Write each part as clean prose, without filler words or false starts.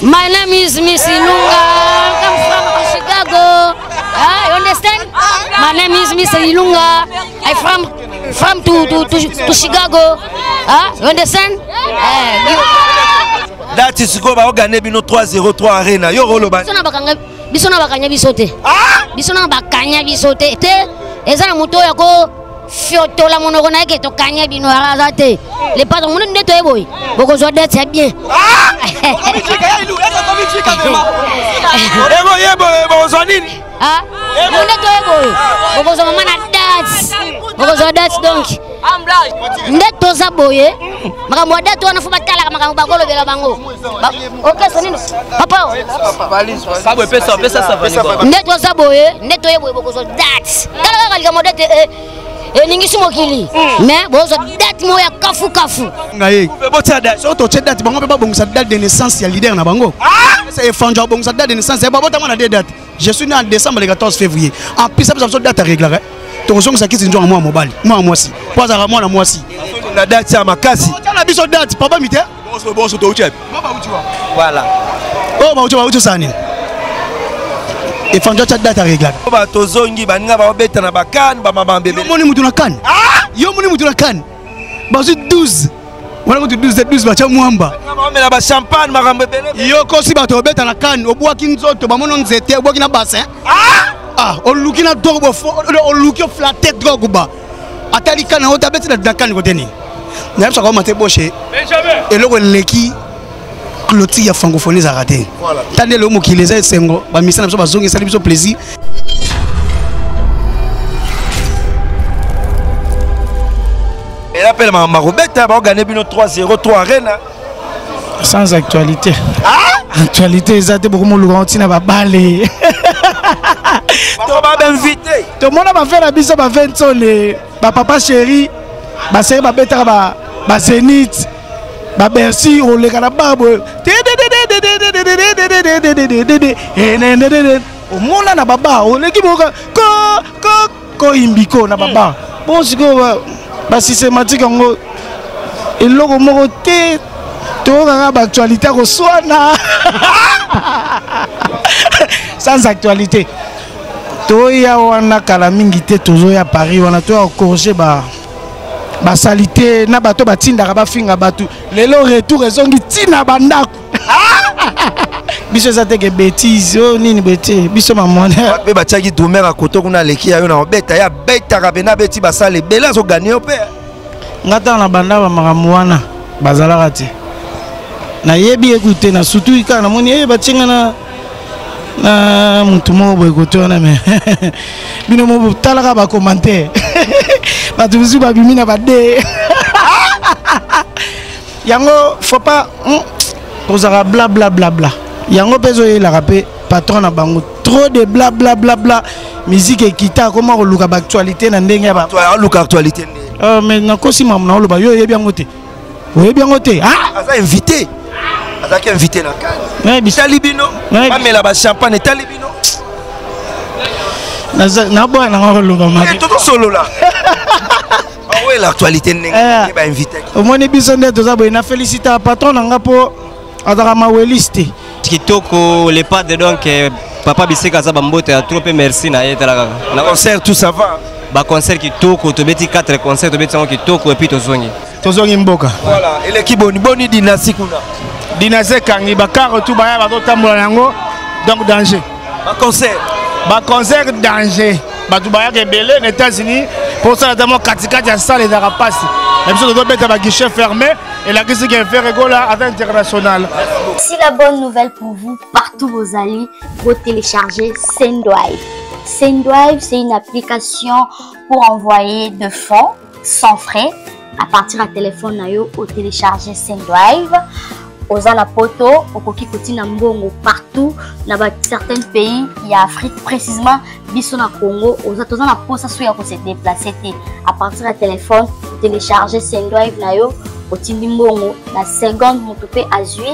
My name is Miss Ilunga. I'm from Chicago. You understand? My name is Miss Ilunga. I'm from to Chicago. You understand? That is go ba gagner bino 303 arena. Yo roloba. Bisona bakanya bisote. Bisona bakanya bisote. Ezana moto yako fioto la monoko na ke to kanya bino arate. Les patrons mon ndeto eboy. Boko zo det c'est bien. Je suis né en décembre, le 14 février. En plus, ça me fait date à régler. Ton son, ça qui est moi, mobile. Moi, si. Pas à moi, moi, si. La date, c'est ma casse. La biso date, papa, mité. Bon, c'est voilà. Oh, bah, tu vas où tu s'en es. Et fangio, tu as date à régler. Bah, ton zongi, bah, n'a pas bête, n'a pas canne, bah, maman, bébé. Yo, mon émout, la canne. Yo, mon émout, la canne. Bah, c'est 12. Voilà, tu 12, bah, tu as mouamba. Mais la champagne, ma rambe belle. Yo, Kossi, bah, tu as bête à la canne. Au bois qui nous autres, bah, mon zété, au bois qui n'a pas bassin. Ah, on look na drogue, on look flatté drogue. Atali kana on tabette la canne côté ni. N'aime ça comment Mathieu Bosch. Et le leki clôture francophonie a raté. Voilà. Tandis le mot qui les a sengo, ba misa na so ba zongi sali biso plaisir. Et appelle ma Robetta ba gagner bino 303 arena. Sans actualité. Ah, actualité exacte beaucoup mon Laurentine va baler. Tout le monde va faire la bise à 20 tonnes. Papa chéri, ma sœur, ma bête, ma zénith, ma bercy, on les carababes. Au monde, la baba, on est qui m'a dit, ko na baba. Bon, si c'est systématique, on est actualité, on soit là. Sans actualité. Toya wana kalamingité toujours à Paris wana toi au corriger ba salité na bato batindaka ba finga batu lelo retour ezongi tina bandako biso za teke bêtise o nini bêtise biso mamone be batiaki domer a koto kuna leki ya yo na beta ya beta ka bena beti ba sale bela zo gagner pe ngata na banda ba makamu wana bazalaka te na yebi écouter na surtout ikana moni e batinga na ah, mon tout le monde est content, mais je ne peux pas commenter. Je ne suis pas venu à la dé. Yango, faut pas. Vous avez blabla blabla. Yango, besoin de rapper. Patron à Bango. Trop de blabla blabla. Musique et guitare. Comment on look à l'actualité? On look à l'actualité. Mais non, si maman, yo est bien goûté. Vous avez bien goûté. Ah, vous avez invité. Vous invité la canne. Mais talibino. Mais là-bas, champagne et talibino. Tout solo là. Oui, l'actualité n'est pas invitée. Au moins, les abonnés, félicité à patron pour Adaramawe liste. Kitoko, les pattes donc, papa Bissé Kazabambote a trop merci. Le concert, tout ça va. Le concert qui toque, tu mets 4 concerts, tu mets 5 qui toque et puis tu zongi. Tu zongi Mboka. Voilà, et l'équipe bonne dynastie. Dinaze Kangi, Bakar, tout baya, bato tambolango, donc danger. Ba concert danger. Bato baya kebele, les États-Unis, pour ça notamment katikati ya salle ezaka pasi. Et puis doit mettre ba guichet fermé et la guichet qui est Ferre Gola à l'international. C'est la bonne nouvelle pour vous, partout vos amis, vous téléchargez Sendwave. Sendwave, c'est une application pour envoyer de fonds sans frais à partir d'un téléphone nayo au télécharger Sendwave. Aux Alapoto, au Kokikoti Nambongo, partout, dans certains pays, il y a Afrique, précisément, Bissona Congo, aux Alapoto, ça soit pour se déplacer. À partir d'un téléphone, télécharger Sendwave Nayo, au Timbongo, la seconde, mon topé Azui,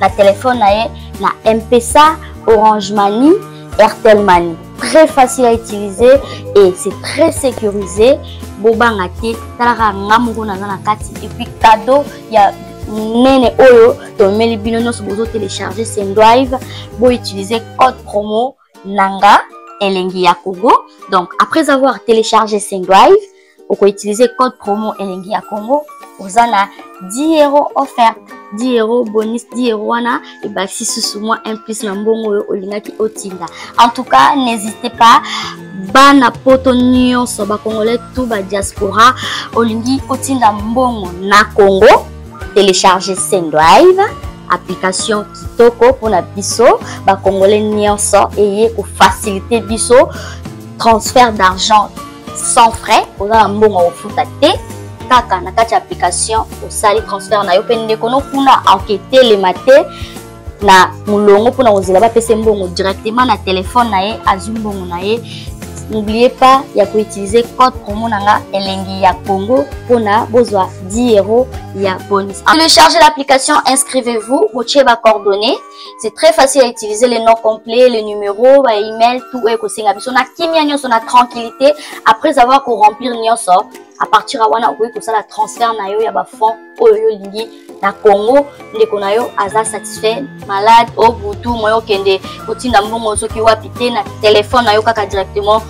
la téléphone Naye, la MPSA, Orange Mani, Airtel Mani. Très facile à utiliser et c'est très sécurisé. Boba Ngate, Talara Ngamuro Nazanakati, et puis cadeau, il y a nene oyo to meli bino nyonso bozo télécharger Sendwave bo utiliser code promo nanga Elengi Ya Congo. Donc après avoir téléchargé Sendwave, vous pouvez utiliser code promo Elengi Ya Congo. Vous avez 10 euros offerts, 10 euros bonus, 10 euros et bah si sous moi un plus n'ambongo olinaki otinda. En tout cas, n'hésitez pas. Bana poto nyonso ba congolais tout ba diaspora olingi otinda mbongo na Congo. Télécharger Sendwave, application kitoko pour na biso ba congolais nyonso ayez pour faciliter biso transfert d'argent sans frais. Vous avez mbongo ofutate. Kaka na kati application au sali transfert na yo pe ndeko no kuna enquêter le matin na mulongo pona ozela ba pese mbongo directement na téléphone na ye azumbongo na ye. N'oubliez pas ya ko utiliser code promo nanga Elengi Ya Congo pona bozwa 10 euros ya bonus. Téléchargez l'application, inscrivez-vous, botiez ba coordonnées, c'est très facile à utiliser, les noms complets, les numéros, ba email, tout est ko singa biso na kimia nyoso na tranquillité après avoir ko remplir nyoso. À partir de wana okoki kosala transfert na yo ya ba fonds oyo lingi na Congo ndeko na yo aza satisfait malade o butu moyo kende otinda mbongo soki wapi te na téléphone na yo kaka directement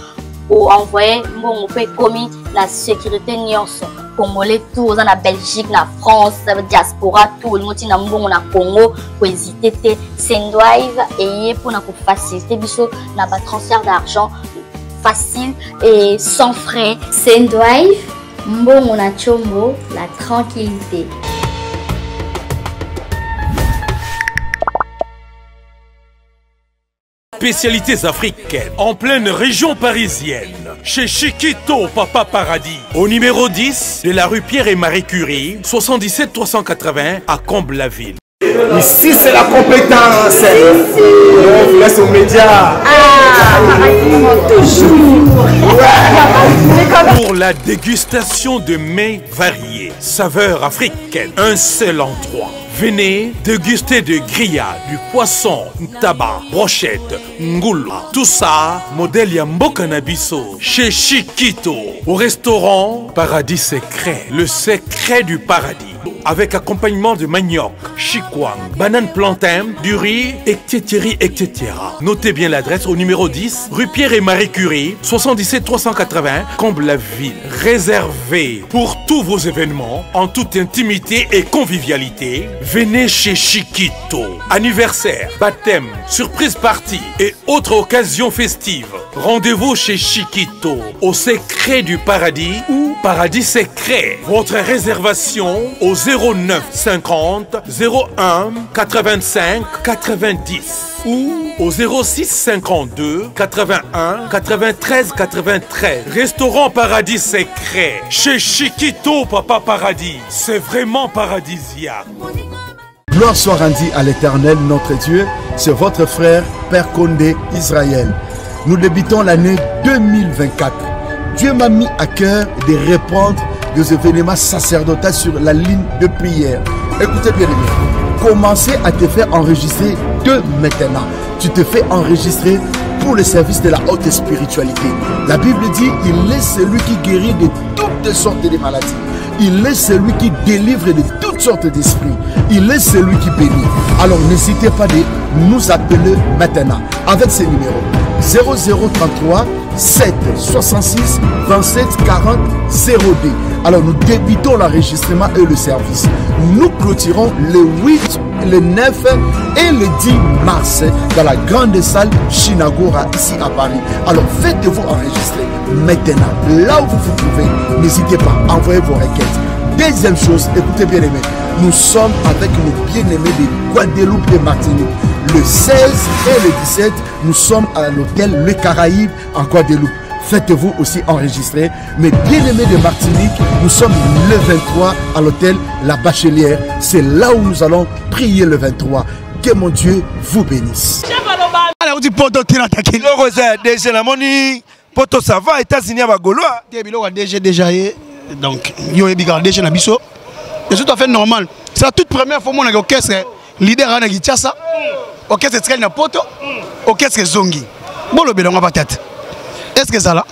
o envoyer mbongo pe komi na sécurité nyonso congolais tout oza na Belgique na France diaspora tout le monde tinda mbongo na Congo ko hésiter te Sendwave ayez pour na ko faciliter biso na ba transfert d'argent facile et sans frais. Sendwave mbongo na chombo la tranquillité. Spécialités africaines en pleine région parisienne chez Chiquito Papa Paradis au numéro 10 de la rue Pierre et Marie Curie 77 380 à Comble-la-Ville. Ici c'est la compétence. On laisse aux médias. Toujours. Ouais. Pour la dégustation de mets variés, saveurs africaines, un seul endroit. Venez déguster de grillades, du poisson, tabac, brochette, ngoula. Tout ça, modèle Yambo Cannabiso, chez Chiquito, au restaurant Paradis Secret, le secret du paradis. Avec accompagnement de manioc, chikwang, banane plantain, du riz, etc. etc. Notez bien l'adresse au numéro 10, rue Pierre et Marie Curie, 77 380, Comble-la-Ville. Réservé pour tous vos événements, en toute intimité et convivialité, venez chez Chiquito. Anniversaire, baptême, surprise party et autres occasions festives. Rendez-vous chez Chiquito, au secret du paradis ou paradis secret. Votre réservation au 09 50 01 85 90 ou au 06 52 81 93 93. Restaurant Paradis Secret chez Chiquito Papa Paradis. C'est vraiment paradisiaque. Gloire soit rendue à l'Éternel notre Dieu. C'est votre frère Père Condé Israël. Nous débutons l'année 2024. Dieu m'a mis à cœur de répondre des événements sacerdotaux sur la ligne de prière. Écoutez bien, commencez à te faire enregistrer dès maintenant. Tu te fais enregistrer pour le service de la haute spiritualité. La Bible dit, il est celui qui guérit de toutes sortes de maladies. Il est celui qui délivre de toutes sortes d'esprits. Il est celui qui bénit. Alors n'hésitez pas de nous appeler maintenant avec ces numéros. 0033 7 66 27 40 02. Alors nous débutons l'enregistrement et le service. Nous clôturons le 8, le 9 et le 10 mars dans la grande salle Shinagora ici à Paris. Alors faites-vous enregistrer maintenant, là où vous vous trouvez. N'hésitez pas, envoyez vos requêtes. Deuxième chose, écoutez bien aimé, nous sommes avec nos bien-aimés de Guadeloupe et Martinique. Le 16 et le 17, nous sommes à l'hôtel Le Caraïbe en Guadeloupe. Faites-vous aussi enregistrer. Mes bien-aimés de Martinique, nous sommes le 23 à l'hôtel La Bachelière. C'est là où nous allons prier le 23. Que mon Dieu vous bénisse. Donc, yo y bigarde déjà na biso. C'est tout à fait normal. C'est la toute première fois mon orchestre leader a na gitasa. Orchestre très na poto. Orchestre zongi. Bon le belonga patate. Est-ce que ça là?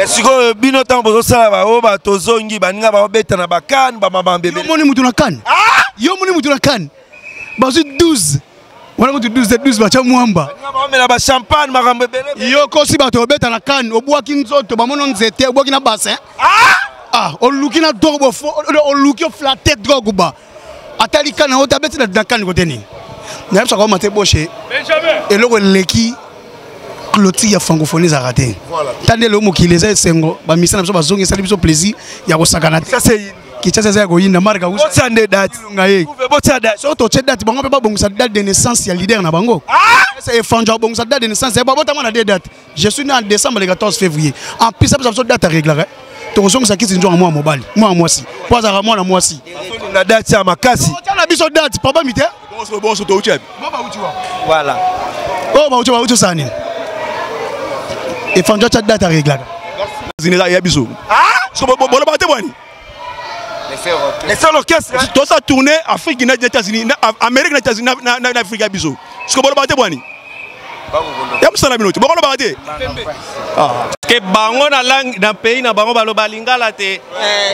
Mais si bino tambo zo sala ba o ba tozongi baninga ba beta na bakane ba mambambe. Yo moni mutu na kan. Ah! Yo moni mutu na kan. Ba zo 12. Wana mutu 12 ba cha muamba. Baninga ba mela ba champagne ba rambe bele. Yo kosi ba to beta na kan, obuaki nzoto ba mono nzete, obuaki na bassin. Ah! Ah, on luki na drogo fo, on luki flatter drogo ba. Atali kana o tabeti na kan ko teni. Nyam sa ko Mathieu Bosch. Benjamin. Et loko leki Clotilde francophonie zaraté. Voilà. Tandé le mot qui les a sengo, ba misana biso bazongi sali biso plaisir ya ko sakana. Ça c'est qui ça c'est ko yina marka usa. Botande date. Vous botande date. So to che date bango ba bongisa date de naissance ya leader na bango. Ah! C'est fanja bongisa date de naissance ba botama na date. Je suis né en décembre le 14 février. En plus ça biso date réglera. To zonga kiti njo moi mobile. Moi moisi. Kwa za moi na moisi. La date ya makasi. Tala biso date papa mité. Bon so to uchebi. Baba uchiwa. Voilà. Oh ba uchiwa ucho sani. Et Fandja Tchadda t'a réglé. Zinera Yabiso. Ah! C'est bon, les seuls orchestres. Tout ça tourné Afrique, États-Unis, Amérique, États-Unis, Afrique Yabiso. C'est bon, Boni. Yam Salamino, bon, Badi. Que Bango na langue d'un pays, na Bango Balobalinga, la te.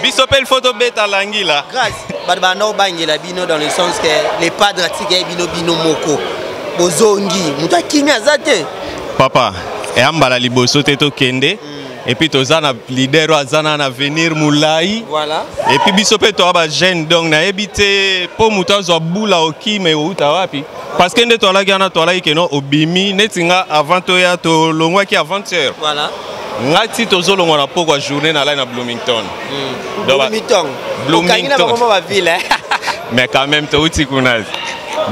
Bisopel photo bêta langila. Grâce. Badbano Bangela Bino dans le sens que les padres Tiga Bino Bino Moko. Bozongi, Moutakina Zate. Papa. Et ambala liboso teto kende et puis tozana leader azana na venir mulai voilà et puis biso pe to ba jeune donc na ebité po muta zo bula okime uta wapi parce que nde to la gana to la ikeno obimi netinga avant to ya to longwa ki avant hier voilà ngati tozo longwa na poko journée na la na Bloomington Bloomington comme ma ville mais quand même to uti kuna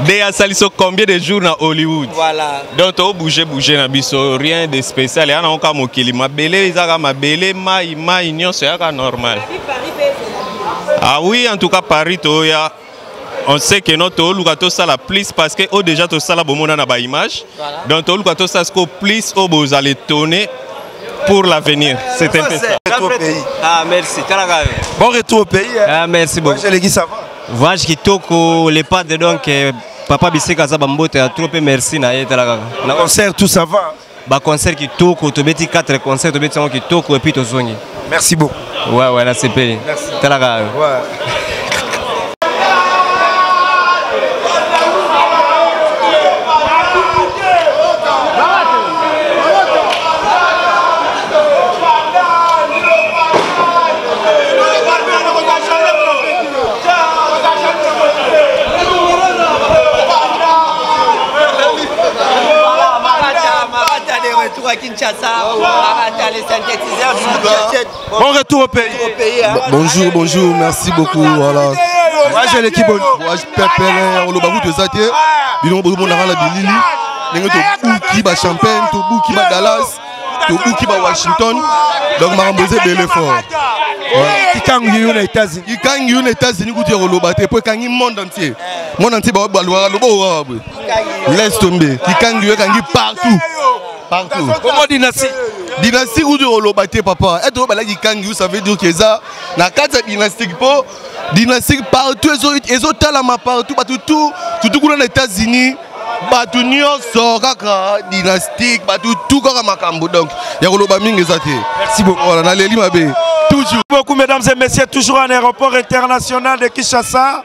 déjà ça ils sont combien de jours à Hollywood. Voilà. Donc on bouger na biso rien de spécial. On a encore mokili mabele izaka mabele ma union c'est normal. Ah oui en tout cas Paris toya on sait que notre luka to ça la plus parce que au déjà to ça la bomona na ba image. Donc to luka to ça sco plus au beaux allez tourner pour l'avenir. C'est un peu ça. Ah merci. Bon retour au pays. Ah merci beaucoup. Je le dis ça va. Vage qui toko les pattes donc papa bisse kaza bambote a trop merci na yetala na concert tout ça va ba concert qui toko tobeti 4 concerts tobeti qui toko et puis tozongi merci beaucoup ouais là c'est payé merci talaga ouais. Bon retour au pays. Bonjour, merci beaucoup. Voilà. Moi j'ai l'équipe. Moi je prépare le bagou de Zaté. Ils ont beaucoup de la Bilili. Ils ont beaucoup de Champagne, beaucoup de Dallas, beaucoup de Washington. Donc m'a embosé de l'effort. Qui quand il est aux États-Unis, vous dire au Lobaté pour quand il monde entier. Monde entier va valoir le beau. Laisse tomber. Qui quand il est partout. Partout. Comment dynastie? Dynastie ou de Olobaté, papa. Et donc, ça veut dire que ça, la carte dynastique, dynastique partout, ils ont talama partout, tout le monde aux États-Unis, tout le monde dynastique, tout le monde. Donc, il y a Olobaming et Zate. Merci beaucoup. On a les Limabé. Toujours. Beaucoup, mesdames et messieurs, toujours à l'aéroport international de Kinshasa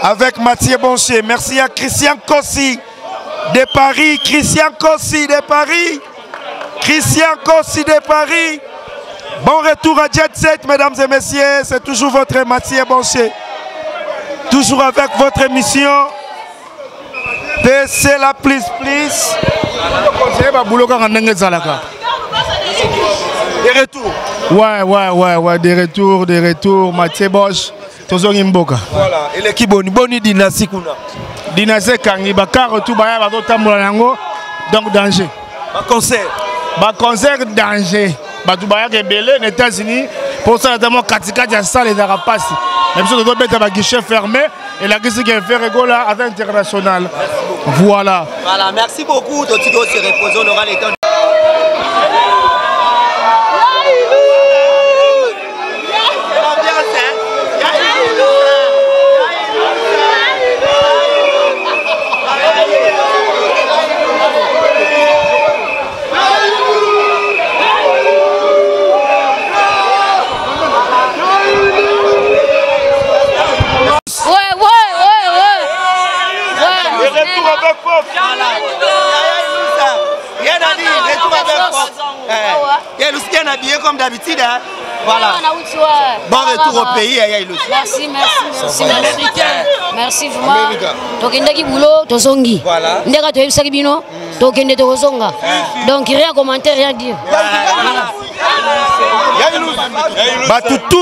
avec Mathieu Bonchê. Merci à Christian Kossi. De Paris, Christian Kossi de Paris, Christian Kossi de Paris. Bon retour à Jet 7, mesdames et messieurs, c'est toujours votre Mathieu Bonchê. Toujours avec votre émission P.C. La plus plus. Des retours. Ouais, des retours. Mathieu Bosch, Tozongimboka. Voilà, et l'équipe Boni Dynastie Kuna. Dynastie Kangi, Bakar, tout Baya, Badotambolango, donc danger. Ba concert, danger. Batoubaya, Gebele, les États-Unis, pour ça, notamment, Katika, Diassa, les Arapas. Même si on doit mettre un guichet fermé, et la guichet qui est Ferre Gola à l'international. Voilà. Voilà, merci beaucoup. Totigo se repose, on aura les temps. pauvre. Bien habillé comme d'habitude. Voilà. Bon retour au pays. Merci, merci. Merci, vraiment. Voilà. Donc, rien commenter, rien dire. Tout donc, rien commenter.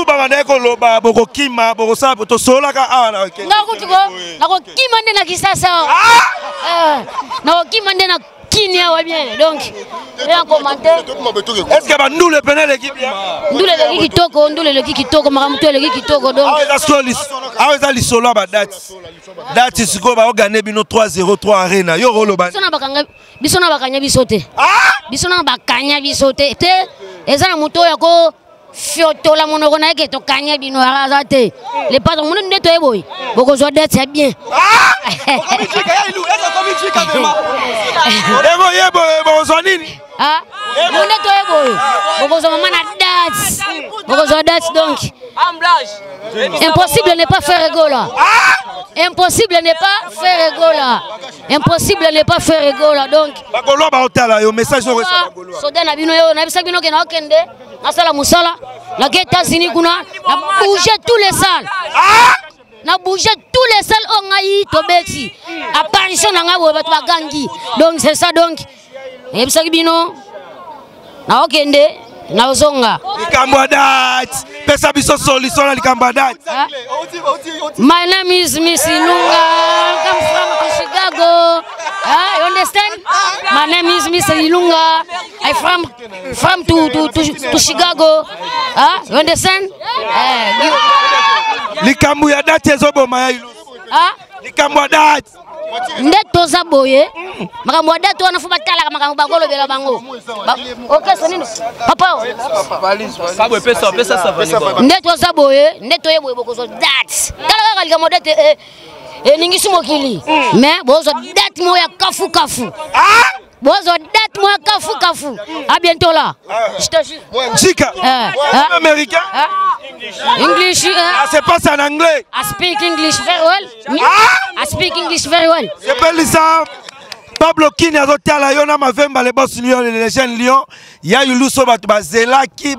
Est-ce que nous le prenons l'équipe? Nous le kitoko, nous le kitoko, le kitoko. Donc, impossible n'est pas Ferre Gola. Impossible n'est pas Ferre Gola. Impossible n'est pas Ferre Gola. Donc, n'a bougé tous les salles on a eu Tobeti. A pension à Gangi. Donc c'est ça donc. Et Sabino. N'a okende. N'a Ozonga. Kambadat. Pesa biso solution à Kambadat. My name is Miss Ilunga. Come from Chicago. You understand? My name is Miss Ilunga. I from to Chicago. You understand? Les Cambouya dates, ils ont les Cambouya dates. Bon, date moi kafou kafou. À bientôt là. Je te jure. Chica. Américain. English. Ah, c'est pas ça en anglais. I speak English very well. I speak English very well. C'est pas ça. Pablo Kine a roté à la Yona Mavemba les boss Lyon les jeunes Lyon. Il y a eu l'ousso bazelaki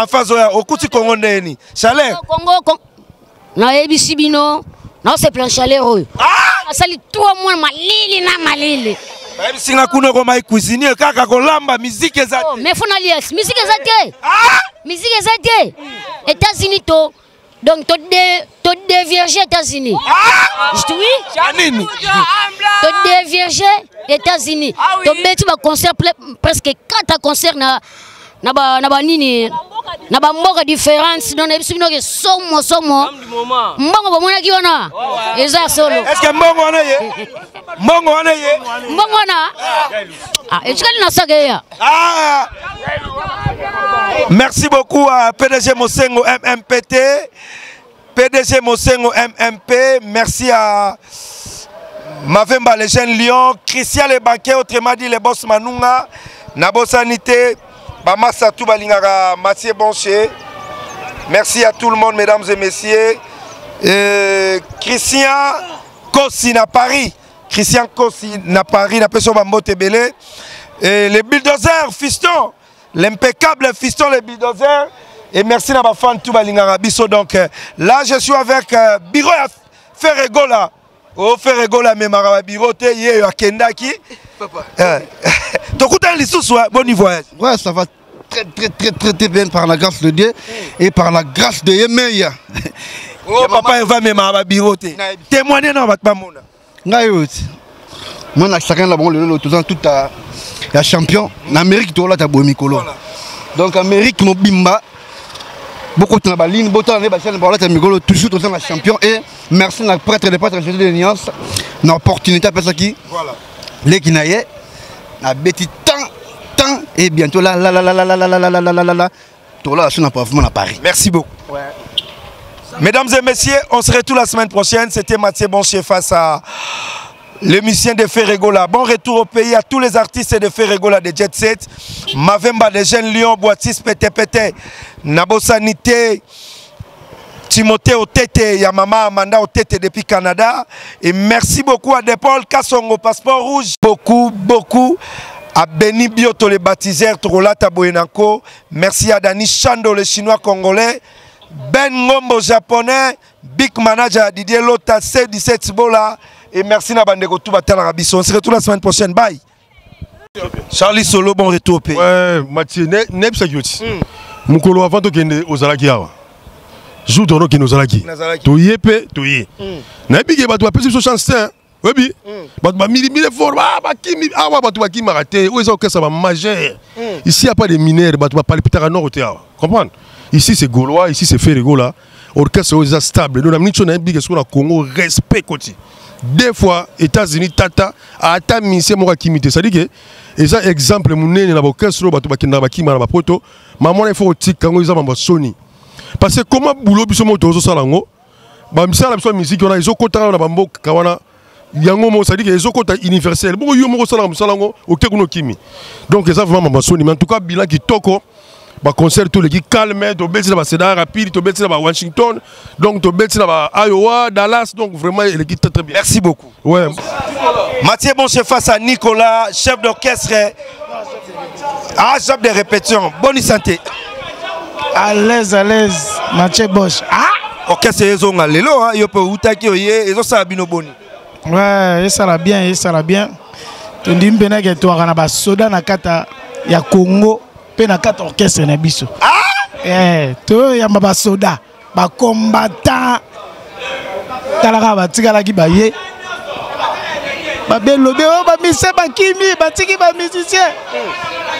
en face au coup du Congo ni. Chalet. Congo. Non, ABC Bino. Non, c'est plein chalet. Ah. Ça lit 3 mois malili na malili. Même si la cuisine, la musique est à mais il musique est à musique est à États-Unis, donc tu dévierges États-Unis. Oui, tu dévierges États-Unis. Tu vas concert presque 4 concerts dans la différence. Dans les sommes. Est-ce que merci beaucoup à PDG Mosengo MMPT, PDG Mosengo MMP, merci à Mavemba les jeunes Lyon, Christian les banquiers, autrement dit les boss Manunga, Nabo Sanité, Bamassa Toubalingara, Mathieu Bonchê, merci à tout le monde mesdames et messieurs, Christian Kossi à Paris. Christian Kossi na Paris, na Pesso Bambo Tebele. Les bulldozers, fiston, l'impeccable fiston, les bulldozers. Et merci à ma fan Touba Lingarabiso. Donc là, je suis avec Biroya Ferre Gola. Oh, Ferre Gola, mais Marabirote, yé, yé, Kendaki. Papa. T'as les sous, bon niveau. Ouais, ça va très bien par la grâce de Dieu et par la grâce de Yemaya. Oh, papa, il va me Marabirote. Témoignez, non, pas mon. Moi, je suis champion. En Amérique, je suis champion. Donc, en Amérique, je suis toujours champion. Et merci à prêtre de prêtre de l'Uniance. L'opportunité pour ça qui les qui n'aient pas petit temps et bientôt là. Tout là, je suis à Paris. Merci beaucoup. Mesdames et messieurs, on se retrouve la semaine prochaine. C'était Mathieu Bonchê face à l'émission de Ferre Gola. Bon retour au pays à tous les artistes de Ferre Gola de Jet 7. Mavemba des jeunes Lyon, Boatis, Pété Pété, Nabo Sanité, Timothée Otete, Yamama Amanda Otete depuis Canada. Et merci beaucoup à De Paul Kassongo, Passeport Rouge. Beaucoup. À Benny Bioto, les baptiseurs, Trolata Boenako. Merci à Dani Chando, le chinois congolais. Ben Mombo japonais. Big manager Didier Lota, C17 Bola. Et merci à Bandeko Toubatel Arabiso. On se retrouve la semaine prochaine. Bye. Charlie Solo, bon retour au pays. Ouais, Mathieu, Neb Sagioti. Moukolo avant de gagner aux Alakiawa. Joue ton nom qui nous a laki. Tu y es, tu y es. Nabi, tu as pris ce chanson. Oui, mille efforts. Qui m'a raté. Où est-ce que ça va manger? Ici, il n'y a pas de mineurs. Tu vas parler plus tard à Nord. Comprends? Ici, c'est Gaulois. Ici, c'est Ferre Gola. Orchestre est stable. Nous avons dit que nous avons Congo respect. Des fois, États-Unis, Tata, a atteint Missé Morakimité. C'est-à-dire que, ça, exemple, mon nez, l'orchestre, Batubakinabakimarapoto, maman, il faut que nous avons Sony. Parce que comment boulot bisomoto salango ba misala biso musique on a iso kota na bamboka kawana yango mo ça dit que iso kota universel bo yo mo salango salango okekuno kimi donc ça vraiment mamasoni mais en tout cas bilan qui toko ba concert tout le qui calme to beti na ba Cedar rapide to beti na ba Washington donc to beti na ba Iowa Dallas donc vraiment le qui très bien merci beaucoup ouais Mathieu Bonchê face à Nicolas chef d'orchestre ah chef de répétition bonne santé. À l'aise, Mathieu Bosch. Ah ok, c'est les ongas. Les lois, ils peuvent attaquer, ils ont ça bien bon. Ouais, ça va bien, ça va bien. Tu dis bien que tu as un soda na kata ya Congo, pena kata orchestre na biso. Ah eh, tu as un soda, ba combattant. Talaka ba tikala ki ba ye. Ba belo belo ba mise ba kimi ba tiki ba musicien.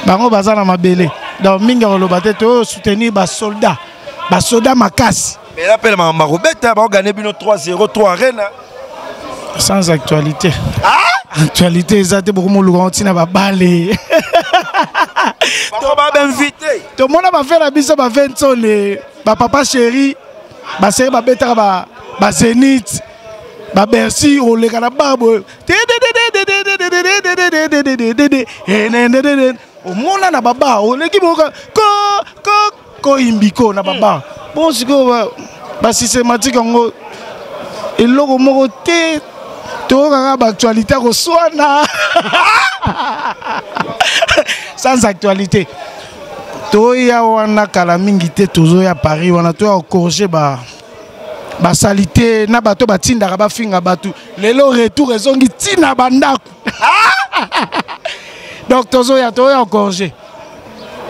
Bango baza na mabele. Donc, mingi olobate to soutenir ba soldat. Ba soldat makasi. Mais rappelle ma Robeta, ba gagner bino 3-0 arena. Sans actualité. Ah actualité ezate beaucoup mo lukantina ba balé. To ba invité. To mona ba faire la biso ba 20 sole. Ba papa chéri. Ba série ba beta ba Zenith. Ba Bercy o le kana babo. Au monde na baba, on est qui ko imbiko na baba. Bon si ba systématique ngo et logo moko te to ka ba actualité ko swana. Sans actualité. To ya wana kala mingi te tozo ya Paris wana to ya corriger ba salité na bato batindaka ba finga batu. Lelo retour ezongi tina bandako. Donc, Tozoya encore.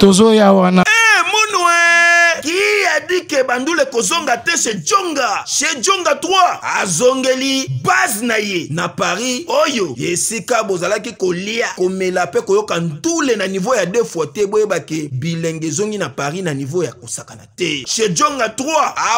Tozoya wana. Eh, Mounoué! Qui a dit que Bandule Kozonga te chez Djonga? Chez Djonga 3, à Zongeli, base naye, na Paris, Oyo, Yesika Bozala ki kolia, komelape koyokan tous les na niveau ya deux fois te boye bake, bilenge zongi na Paris na niveau ya kosakana te. Chez Djonga 3,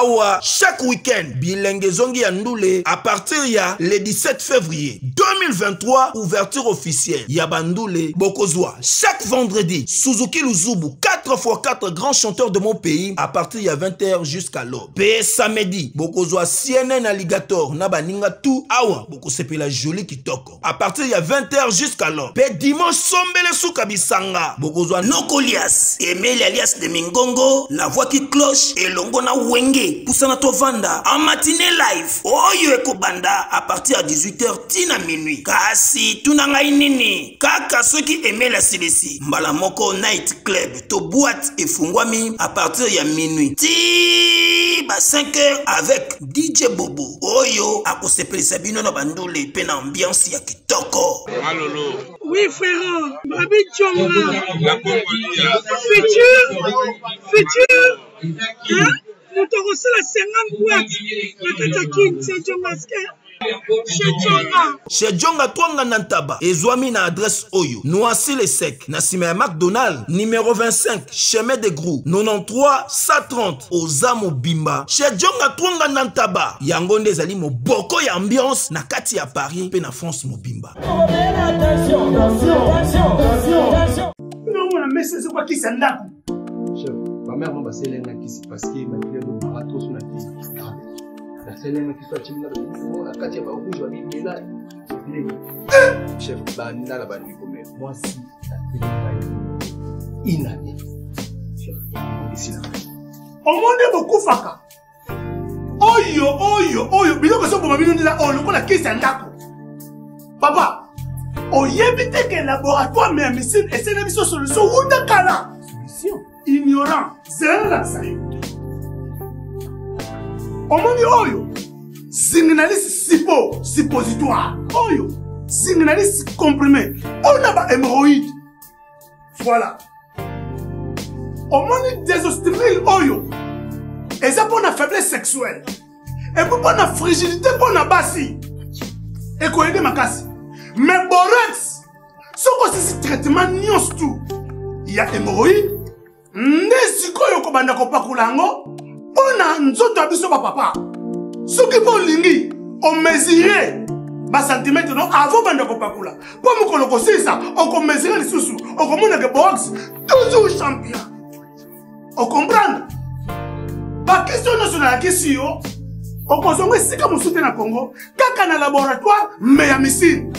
awa, chaque week-end, bilenge zongi ya Ndoulé, à partir ya le 17 février. 2023, ouverture officielle. Yabandoule, Bokozwa. Chaque vendredi, Suzuki Luzubu, 4x4 grands chanteurs de mon pays, à partir de 20h jusqu'à l'aube. P.C. samedi, Bokozwa, CNN Alligator, Nabaninga tout, Awa, Bokosepe la jolie qui toko. À partir de 20h jusqu'à l'aube. P.C. dimanche, Sombele Soukabisanga, Bokozwa, Nokolias, Emel alias de Mingongo, la voix qui cloche, et Longona Wenge, Poussana Tovanda, en matinée live, Oyo Ekobanda, à partir de 18h, Tina minuit. Kasi, tunangai nini. Kaka ceux qui aimaient la CDC. Malamoko Night Club. To boîte et fungwami à partir de minuit. Ti ba 5h avec DJ Bobo. Oyo, akosepeli sabino na bandule pe na ambiance ya kitoko. Alolo. Oui frérot. Babi Djonga. La Congolia. Futur. Hein? Nous te recevons la 50 boîtes. C'est Djonga chez Djonga Twanga Nantaba et Zouami na adresse Oyo Noisy les Secs Nassime McDonald numéro 25 chemin de Grou 93 130 Ozamo Bimba chez Djonga Twanga Nantaba Yangonde Zali mo boko ya ambiance na kati ya Paris pe na France mo Bimba. Attention non on a message c'est quoi qui s'en date chef ma mère m'a passé l'année qui s'est passé ma fille de marathon sur la télé. C'est les mecs qui sont timides dans le monde. La quatrième fois, je vais aller là. Chef, banana la banane comme moi si la télé inadmissible. Chef, ici là. On monte beaucoup faka. Papa, on y évite que le laboratoire mais missile et c'est la mission solution ou d'accord. Mission ignorant, c'est là ça. On m'a dit oyo, signaliste sipo, suppositoire. Oyo, signaliste comprimé. On a pas hémorroïde. Voilà. On m'a dit désostérile oyo. Et ça pour la faiblesse sexuelle. Et pour la fragilité pour la basse. Et qu'on aide ma casse. Mais borax, ce que c'est traitement nions tout. Il y a hémorroïdes, n'esikoyo ko banda ko pakulango, on a nzoto abiso ba papa. Ce qui bon lingi, on mesurait ba centimètre non avant banda ko pakula. Pour me koloko c'est ça, on ko mesurer les sous, on ko mona que borax toujours champion. On comprend. Ba question sur la question, on konzonga sika mo soutenir na Congo, kaka na laboratoire mais ya missile.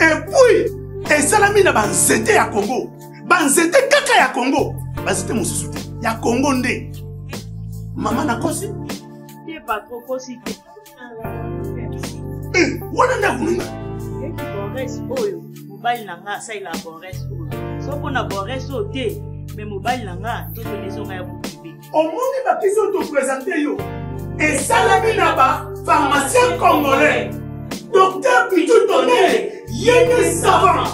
Et puis, et salami na banzete ya Congo. Banzete kaka ya Congo. Banzete moussouté. Ya Congo ndé. Maman na kosi. Yé pas trop kosi. Eh, wana na kununga. Yé ki bores oyo. Mobile nanga sa ila bores oyo. So kona bores o te. Mais mobile nanga, tout le son ya boubibé. Au monde ba kiso to présenter yo. Et salami na ba pharmacien congolais. Docteur Pitou Tonné. Yéné savant.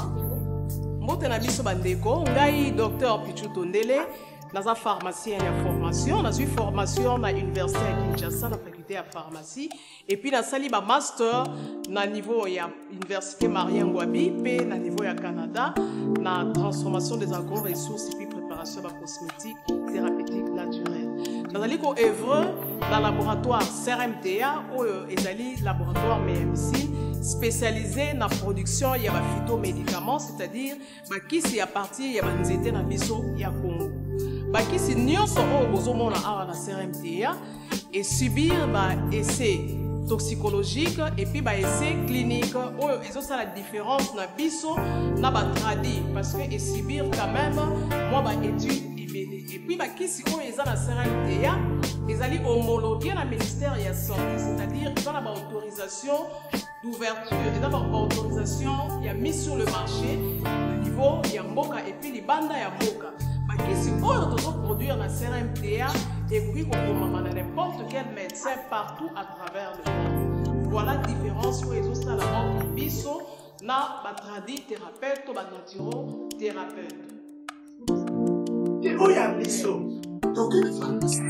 Mbote na biso bandeko, ngai docteur Pichu Tondele, naza pharmacien ya formation, nazu formation na université ya Kinshasa na faculté ya pharmacie et puis na sali ba master na niveau ya université Marien Ngouabi pe na niveau ya Canada na transformation des agro-ressources et puis préparation ba cosmétique thérapeutique naturelle. Nazali ko œuvre dans laboratoire CRMTA ou ezali laboratoire MMC spécialisé dans la production, il y a des phytomédicaments, c'est-à-dire, qui sont à partir, il y a des étés dans le Congo. Qui sont dans la CRMTA et subir des essais toxicologiques et puis des essais cliniques. Ils ont ça la différence dans le traduit parce que subir quand même, moi, études. Et puis, qui sont dans la CRMTA, ils allaient homologuer le ministère de la Santé, c'est-à-dire qu'ils ont l'autorisation d'ouverture, ils ont l'autorisation, il y a mis sur le marché, au niveau, il y a Mboka et puis les bandes, il y a Mboka. Qui sont toujours produire la CRMTA et puis qu'on n'importe quel médecin partout à travers le monde. Voilà la différence pour les autres, là-bas, ils sont là, ils sont thérapeutes, naturothérapeutes. Et où y a mis ça? Donc il est fantastique.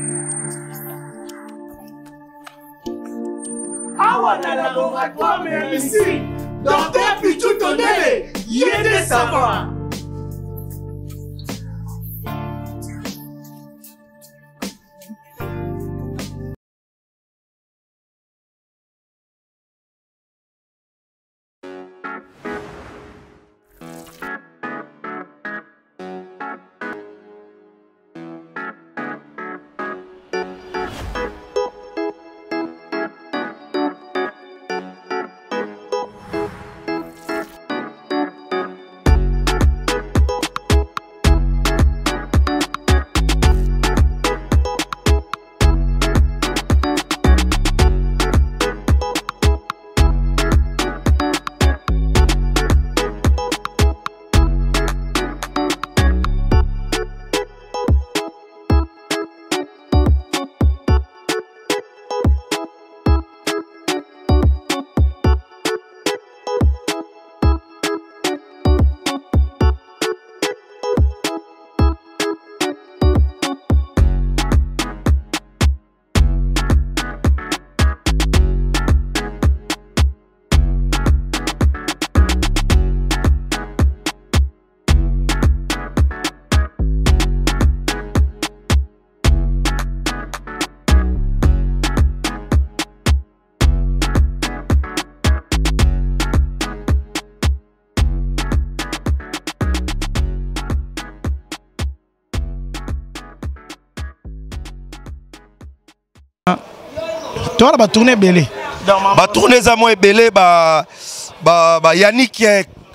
Awa na laboratoire mais ici, docteur Pichu Tondele, yéné savant. Ba tourner belé. Ba tourner zamo belé ba Yannick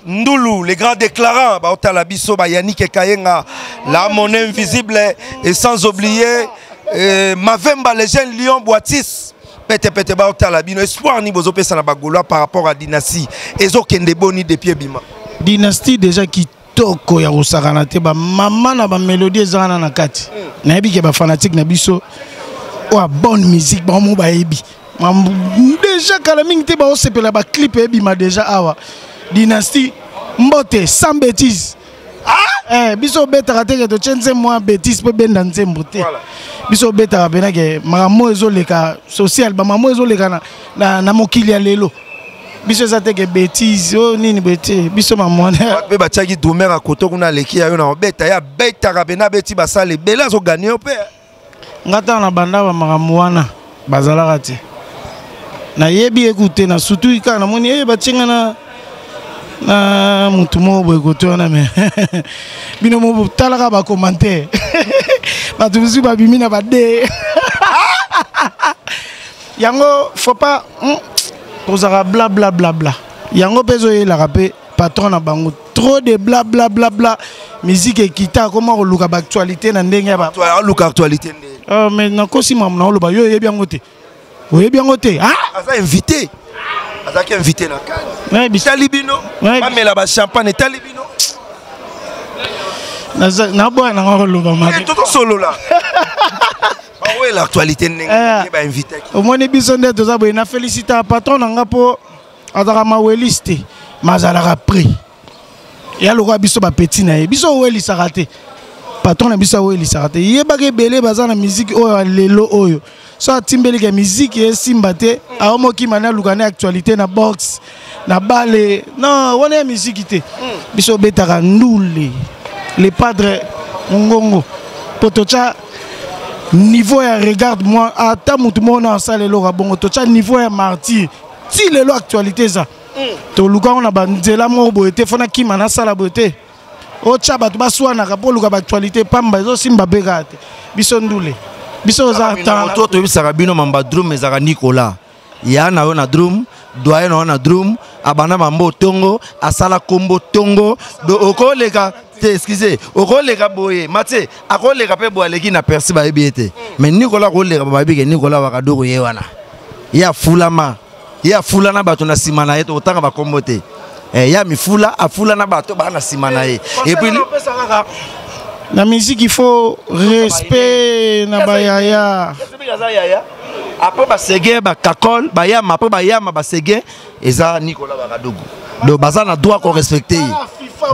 Ndoulou, les grands déclarants, ba otala biso ba Yannick Kayenga, la monnaie invisible et sans oublier Mavemba les jeunes Lyon Boatis. pète baotala bino espoir ni bozo pesa na bagola par rapport à dynastie ezo kende boni de pied bima dynastie déjà qui toko ya osakana te ba mama na ba mélodie ezana na kati na yebi ke ba fanatique na biso wa bonne musique ba mo ba yebi déjà kala mingi te ba osepela ba clip yebi ma déjà awa dynastie mbote sans bêtises. Ah, biso betara te to tchenze moi bêtise pe ben danze mbote. Biso betara bena ke mamo ezo leka social ba mamo ezo leka na na mokili ya lelo. Biso za te ke bêtise o nini bêtise biso mamo na pe batiaki domer akoto kuna leki ya yo na beta ya betara bena beti basale bela zo gagner pe. Ngata na banda ba mamo wana bazalaka te. Na yebi écouter na surtout ka na moni e batinga na ah, mon tout mon beau côté on a mais bino mon talaka ba commenter ba tout vous ba bimina ba dé yango faut pas kozara bla bla bla bla yango bezo e la rapé patron na bango trop de bla bla bla bla musique et kita comment on luka ba actualité na ndenge ba on luka actualité ah mais na kosi mam na oloba yo ye bien goté ah asa invité Azaki invité la case. Talibino. Mais là-bas champagne talibino. Na bois na ngoloba ma. Et tout solo là. Bah ouais l'actualité n'est pas invité. Au moins biso ndé to zabo na féliciter patron nga po azaka ma weliste mazalaka prix. Ya lokwa biso ba petit na ye. Biso welisa raté. Patron na biso welisa raté. Ye ba ke belé bazana musique oyo lelo oyo. So timbeli ke musique et simbate a omoki mana lukane actualité na boxe na balle non on est musique té biso betara ndule les padres ngongo potocha niveau ya regarde moi ata mutu mona sale lo ga bongo tocha niveau ya martyr ti le lo actualité ça to lukana na bandela mo boete fona ki mana sala boete o chaba to baswa na ka poluka ba actualité pamba zo simba begate biso ndule biso za ta moto to bisaka bino mamba drum ezaka Nicolas ya na yo na drum doye na yo na drum abana mambo tongo asala kombo tongo do okoleka te excusez okoleka boye mate akoleka pe boye leki na persi ba ebiete mais Nicolas koleka ba bike Nicolas wakadoko ye wana ya fulama ya fulana bato na simana yeto otanga ba kombo te ya mifula afula na bato ba na simana ye et puis la musique il faut respect na bayaya. Après ba sege ba kakol ba yama après ba yama ba sege eza Nicolas Bagadogo. Do bazana doit qu'on respecte.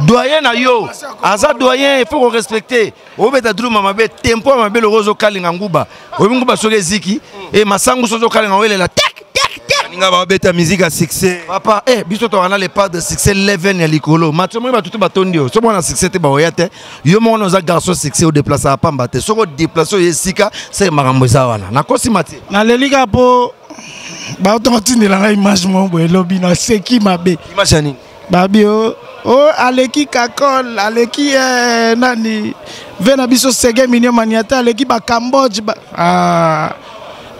Doyen na yo, aza doyen il faut qu'on respecte. O beta drum mabe tempo mabe le rozo kalinga nguba. O nguba soke ziki et masangu sozo kalinga wele la tek tek tek. Ninga ba beta musique à succès. Papa eh biso to ana le pas de succès leven ya likolo. Matomo ba tutu batondio. So bona succès te ba oyate. Yo mo na za garçon succès au déplacer à pamba te. Soko déplacer yesika c'est maramboza wana. Na kosi mate. Na lelika po ba to tinela na image mo bo elobi na seki mabe. Image ani. Babio oh aleki kakol aleki nani vena biso sege minyo maniata aleki ba Cambodge ba ah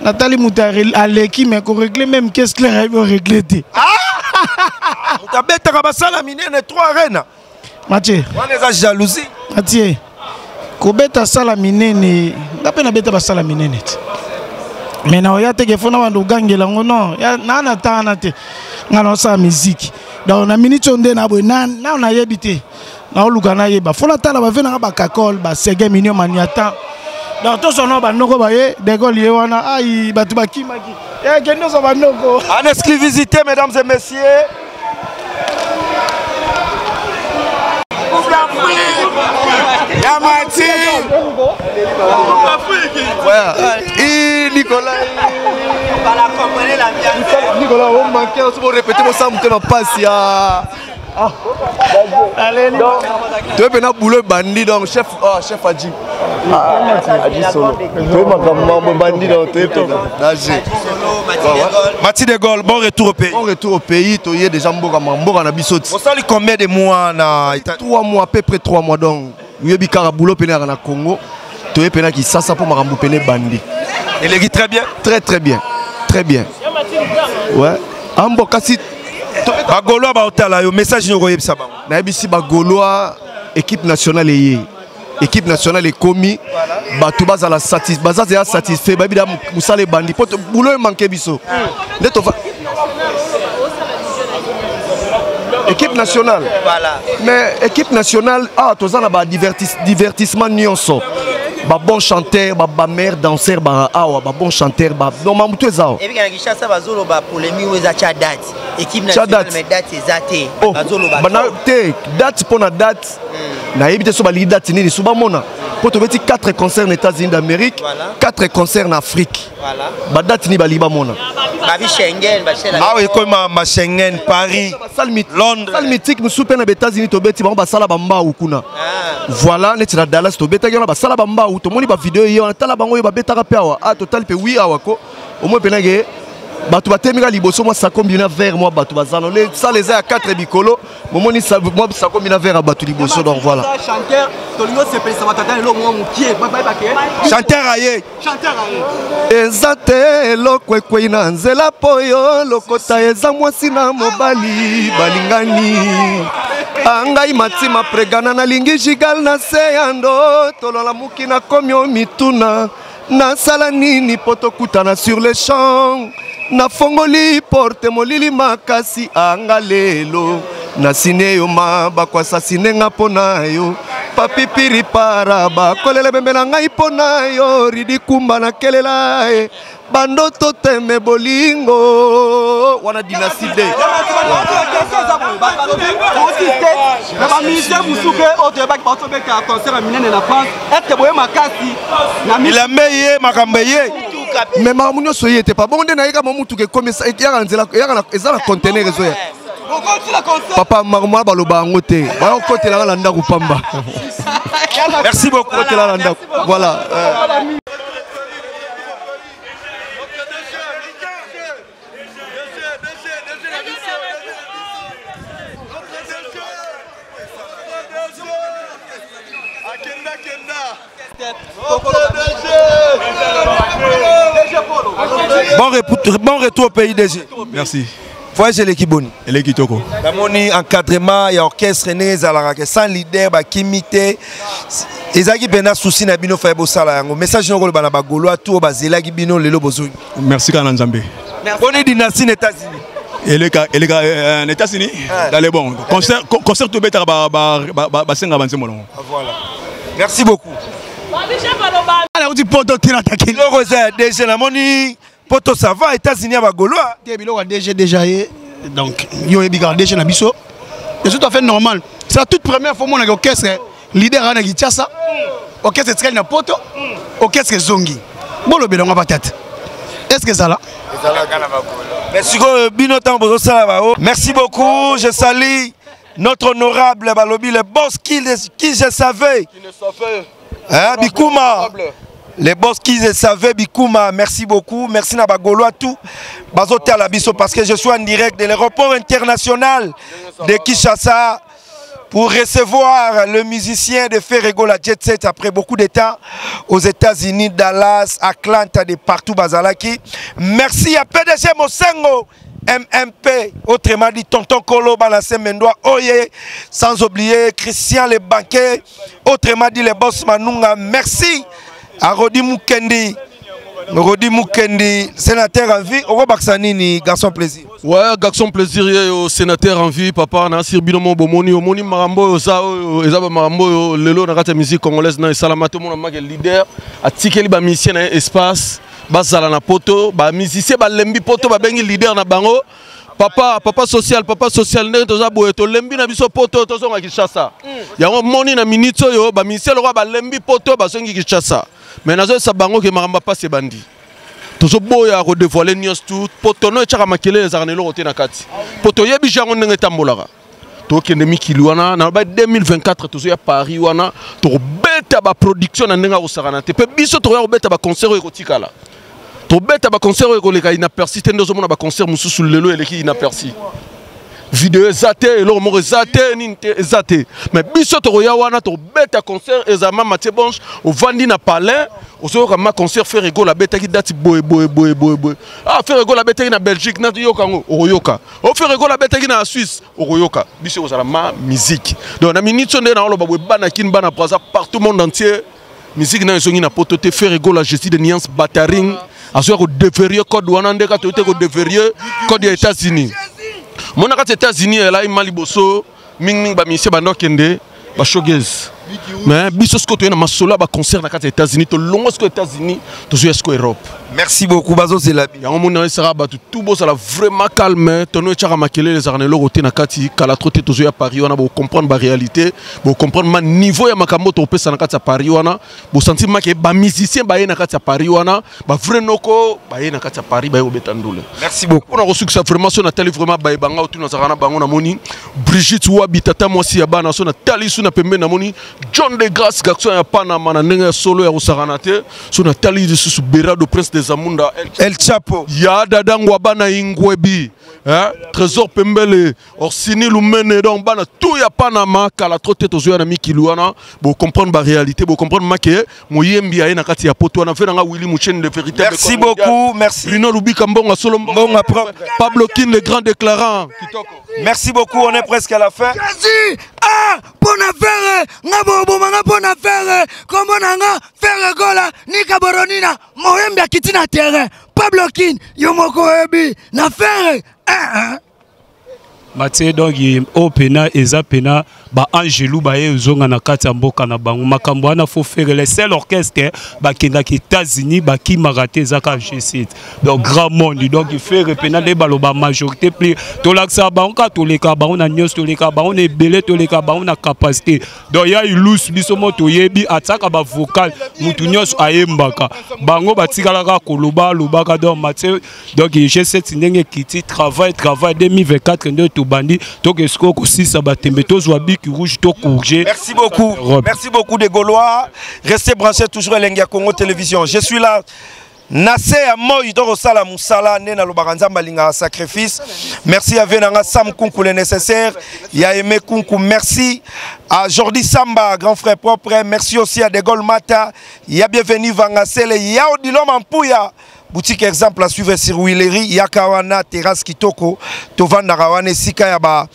Nathalie Moutarel aleki mais qu'on régler même qu'est-ce que les vont régler dit ah on t'abeta ka basala minene 3 arènes Mathieu on est à jalousie Mathieu ko beta sala minene ndapena beta basala minene mais na oyate ke fona wando gangela ngono ya nana tana te ngana sa musique donc na minute on na bo na on a yebité na oluka na yeba fona tala ba vena ba kakol ba sege minyo maniata donc tous on ba noko ba ye de gol ye wana ai ba tu ba kimaki eh kendo so ba noko en exclusivité mesdames et messieurs Yamati ouais Nicolas va la comprendre la bien Nicolas on manquait on se répéter mon sang que on passe ya allez donc tu es maintenant boulot bandit donc chef ah chef Adji Adji solo tu es maintenant bandit donc tu es Adji Mathieu de Gaulle bon retour au pays tu es déjà mboka na bisoti on sali combien de mois na 3 mois à peu près 3 mois donc Yobi Karaboulot pénère na Congo. Tu es pénère qui s'assa pour Marambou pénère bandit. Il est très bien. Très bien. Ouais. Ambokasi. Bagoloa ba otala yo message no koyebisa bango. Na yebisi Bagoloa équipe nationale yé. équipe nationale est commise, Batouba a la satisfait, Babida Moussa les bandits, boulot manqué biso. Équipe nationale. Voilà. Mais équipe nationale, ah, tous les ans, divertissement nuançant. Bon chanteur, ba mère danseur, ba awa, ba bon chanteur, ba non mamutu ezao. Et puis quand Guicha ça va zolo ba polémie ou za cha date. Équipe nationale mais date ezate. Ba zolo ba. Bana te date pour na date. Na yebite so ba li date ni so ba mona. Pour te mettre 4 concerts aux États-Unis d'Amérique, 4 concerts en Afrique. Voilà. Ba date ni ba li ba mona. Ba bi Schengen, ba Schengen. Ah oui, comme ma Schengen, Paris, Londres. Salle mythique nous souper na États-Unis to beti ba sala bamba ukuna. Voilà, net na Dallas to beti na ba sala bamba tout le monde a vidéo, il y a un talabango, il y a un talabango, il y a un talabango, il y a un talabango, il y a Angai matima pregana na lingi jigal na seyando tolola mukina komyo mituna na salani ni poto kutana sur les champs na fongoli porte molili makasi angalelo na sineyo maba kwa sasine ngaponayo papi piri para ba kolele bembe na ngai ponayo ridi kumba na kelela e bando tote me bolingo wana dynastie de mais mamounio soyez pas bon de naïka mamountou que comme ça il y a un conteneur papa marmoire balobangote on côté la landa kupamba merci beaucoup côté la landa voilà bon retour au pays des jeux. Merci. Voyez l'équipe bonne. L'équipe Toko. Damoni encadrement et orchestre né Zalarake sans leader ba kimité. Ezaki bena souci na bino fa bosala yango. Message ngolo bana ba goloa tout ba zelaki bino lelo bozou. Merci kana Nzambe. Bonne dynastie aux États-Unis. Et les gars, les États-Unis dans les bons. Concert tout beta ba senga banze molongo. Voilà. Merci beaucoup. Alors du poto tira takini. Le rosa déjà la moni poto ça va États-Unis à Goloa. Débilo déjà donc yo ebiga déjà na biso. C'est tout à fait normal. C'est la toute première fois mon orchestre leader ana gitchasa. Orchestre trait na poto. Orchestre zongi. Bon le belonga patate. Est-ce que ça là? Merci bino temps bozo ça va. Merci beaucoup, je salue notre honorable Balobi le boss qui je savais. Qui ne savait. Hein, Bikouma, les boss qui savaient Bikouma, merci beaucoup, merci Nabagolo à tout, Bazoté à la biso parce que je suis en direct de l'aéroport international de Kinshasa pour recevoir le musicien de Ferre Gola Jet 7 après beaucoup de temps aux États-Unis, Dallas, Atlanta, de partout Bazalaki. Merci à PDG Mosengo. MMP, autrement dit, Tonton Kolo, Balancé Mendoa, Oye, sans oublier Christian le banquier, autrement dit, les boss Manunga, merci à Rodi Moukendi, sénateur en vie, Oro Baksanini, garçon plaisir. Ouais, garçon plaisir, sénateur en vie, papa, Nassir Binomo, Bomoni, Omoni Marambo, Zao, Ezaba Marambo, Lelo, Narata musique congolaise, Salamate, mon amag, leader, à Tikeli, Bamisien, espace. Bazala na poto, ba musicien ba lembi poto ba bengi leader na bango. Papa social ne toza boye to lembi na biso poto to songa Kinshasa. Yango moni na minute yo ba musicien lo ba lembi poto ba songi Kinshasa. Mais nazo sa bango ke maramba pas se bandi. Tozo boya ko dévoiler news tout poto no chaka makele za kanelo rote na kati. Poto yebi jango ndenge tambolaka. To kende mikili wana na ba 2024 tozo ya Paris wana to beta ba production na ndenge ko sakana te. Pe biso to ya beta ba concert erotika la. Tout bête à ma concert, il n'a perçu. T'es dans un monde à ma concert, Moussou sous le lot et l'équipe n'a perçu. vidéo zate l'homme zate ninte zate mais biso to yawana to beta concert ezama Mathieu Bonchê au vandi na palais au so ka ma concert Ferre Gola beta ki date boy ah Ferre Gola beta ki na Belgique na yokango oyoka o Ferre Gola beta ki na Suisse oyoka biso ozala ma musique donc na minute sonde na lo babwe bana kin bana praza partout monde entier musique na songi na poto te Ferre Gola justice de nuance bataring a so ko deverier code wana ndeka to te ko deverier code des États-Unis. Mon acte États-Unis là il maliboso ming ming ba monsieur ba ndokende ba showcase mais biso ce que tu na masola ba concert na carte États-Unis to longo ce que États-Unis to ce que Europe. Merci beaucoup bazo c'est la bien mon na sera ba tout boss la vraiment calme tono tchara makele les arnelo roté na kati kala troté to ya Paris on a beau comprendre ba réalité beau comprendre ma niveau ya makambo to pesa na kati ya Paris wana beau sentiment que ba musicien ba na kati ya Paris wana ba vrai noko ba na kati ya Paris ba obetandule. Merci beaucoup on a reçu que ça vraiment son atali vraiment ba banga tout na sarana bango na moni Brigitte Wabi tata moi si ya bana son atali sou na pembe na moni John de Grasse Gaxon ya Panama na nenga solo ya usaranate son atali de sous Berado prince de Zamunda El Chapo ya dadangwa bana ingwebi hein trésor pembele Orsini Lumene donc bana tout ya Panama kala trotte to zoya na mikiluana bo comprendre ba réalité bo comprendre maké moyembi ya na kati ya poto na fenanga Willy Muchen de vérité. Merci beaucoup merci Bruno Lubika mbonga solo mbonga Pablo Kin le grand déclarant. Merci beaucoup on est presque à la fin. Ah bonne affaire ngabo manga bonne affaire comme nanga Ferre Gola ni kaboronina moyembi ya kitina terrain Pablo Kin yomoko ebi na Ferre Mathieu Dongi au pena eza pena ba Angelou ba ye zonga na kati mboka na bango makambo wana faut faire les seuls orchestres ba kenda ki États-Unis ba ki marate zaka G7 donc grand monde donc il fait pena de baloba majorité plus to laksa ba onka to leka ba on a nyos to leka ba on ebele to leka ba on a capacité donc ya ilus biso moto yebi ataka ba vocal mutu nyos ayembaka bango batikala ka koloba lobaka donc Mathieu donc G7 ndenge kiti travail 2024 to bandi to kesko ko sisa ba tembe to zwabi rouge to courger. Merci beaucoup. Merci beaucoup des Gaulois. Restez branchés toujours à Elengi Ya Congo Télévision. Je suis là. Nassé à Moïse dans Sala Moussala né na lobaranza malinga sacrifice. Merci à Venanga Sam Kunku le nécessaire. Ya aimé Kunku merci à Jordi Samba grand frère propre. Merci aussi à De Gaulle Mata. Ya bienvenue Vangasele. Ya Odilom Mampuya. Boutique exemple à suivre sur Willeri Yakawana Terrasse Kitoko. Tovan Narawane Sika Yaba.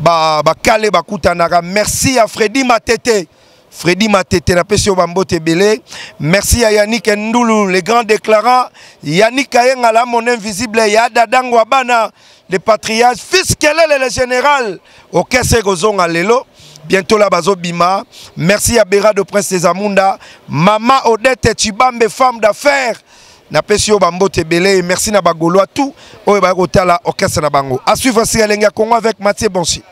Bakale bakutanara. Merci à Freddy Matete. Freddy Matete na pesio bambo tebele. Merci à Yannick Ndoulou, le grand déclarant. Yannick Kayengala, mon invisible, Yada Dangwabana, le patriarche, fils Kelele le général. Okese Kozonga lelo. Bientôt la bazo bima. Merci à Berado Prince des Amunda. Mama Odette Chibambe, femme d'affaires. Na pesio bambo tebele. Merci na bagolo à tout. Oye bagotala, okese na bango. À suivre aussi Elengi Ya Congo avec Mathieu Bonchê.